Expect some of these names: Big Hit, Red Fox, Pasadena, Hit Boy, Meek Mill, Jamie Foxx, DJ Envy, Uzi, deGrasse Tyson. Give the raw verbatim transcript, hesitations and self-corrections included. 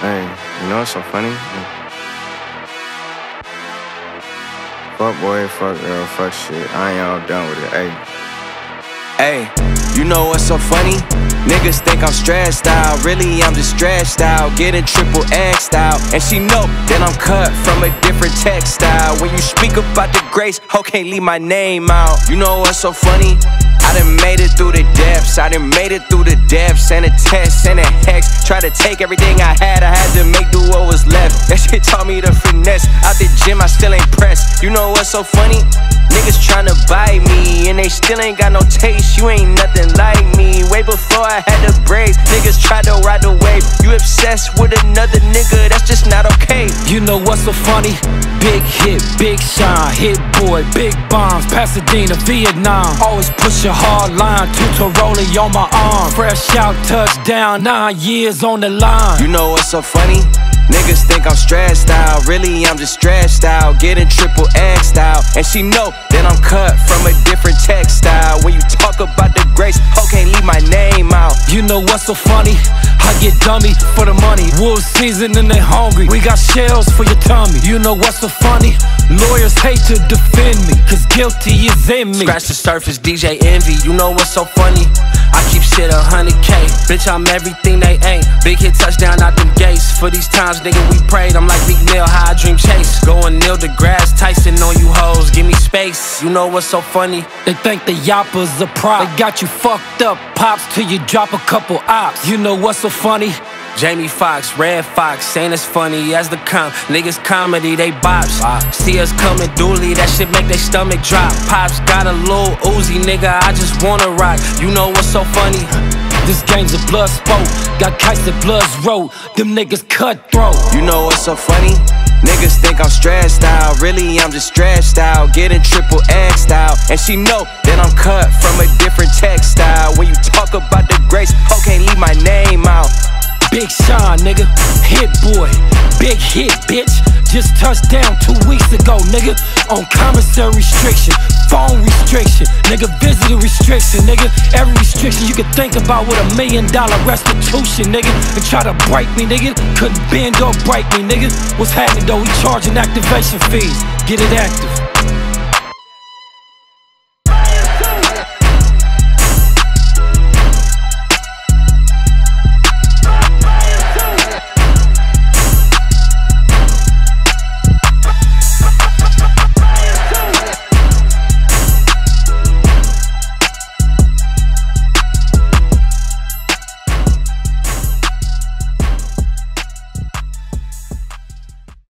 Hey, you know what's so funny? Fuck boy, fuck girl, fuck shit. I ain't all done with it, hey. Hey, you know what's so funny? Niggas think I'm stressed out, really I'm just stressed out. Getting triple X'd out, and she know that I'm cut from a different textile. When you speak about the grace, ho can't leave my name out. You know what's so funny? I done made it through the depths, I done made it through the depths and the tests and the hex. Try to take everything I had, I had to make do what was left. That shit taught me to finesse, out the gym I still ain't pressed. You know what's so funny? Niggas tryna bite me, and they still ain't got no taste. You ain't nothing like me, way before I had the braids. Niggas try to ride the wave, you obsessed with another nigga, that's just not okay. You know what's so funny? Big hit, big shine, hit boy, big bombs, Pasadena, Vietnam. Always pushing hard line, Tutoroli on my arm. Fresh out, touchdown, nine years on the line. You know what's so funny? Niggas think I'm stressed out, really I'm just stressed out. Getting triple X'd out, and she know that I'm cut from a different textile. When you talk about the grace, ho can't leave my name out. You know what's so funny? I get dummy for the money. Wolf season and they hungry, we got shells for your tummy. You know what's so funny? Lawyers hate to defend me, cause guilty is in me. Scratch the surface, D J Envy, you know what's so funny? I keep shit a hundred K, bitch I'm everything they ain't. Big hit touchdown out them gates, for these times nigga we prayed. I'm like Meek Mill, how I dream chase. Going kneel deGrasse Tyson on you hoes, give me space. You know what's so funny? They think the yappers a prop, they got you fucked up, pops till you drop a couple ops. You know what's so funny? Jamie Foxx, Red Fox, ain't as funny as the comp. Niggas comedy, they bops. See us coming dually, that shit make their stomach drop. Pops got a little Uzi, nigga, I just wanna rock. You know what's so funny? This game's a blood sport, got kites that bloods roll. Them niggas cutthroat. You know what's so funny? Niggas think I'm stressed out, really I'm just stressed out. Getting triple X'd out, and she know that I'm cut from a different textile. When you talk about the grace, ho can't leave my name out. Big shine, nigga, hit boy, big hit, bitch. Just touched down two weeks ago, nigga. On commissary restriction, phone restriction, nigga, visitor restriction, nigga. Every restriction you could think about with a million dollar restitution, nigga. And try to break me, nigga, couldn't bend or break me, nigga. What's happening though, we charging activation fees, get it active.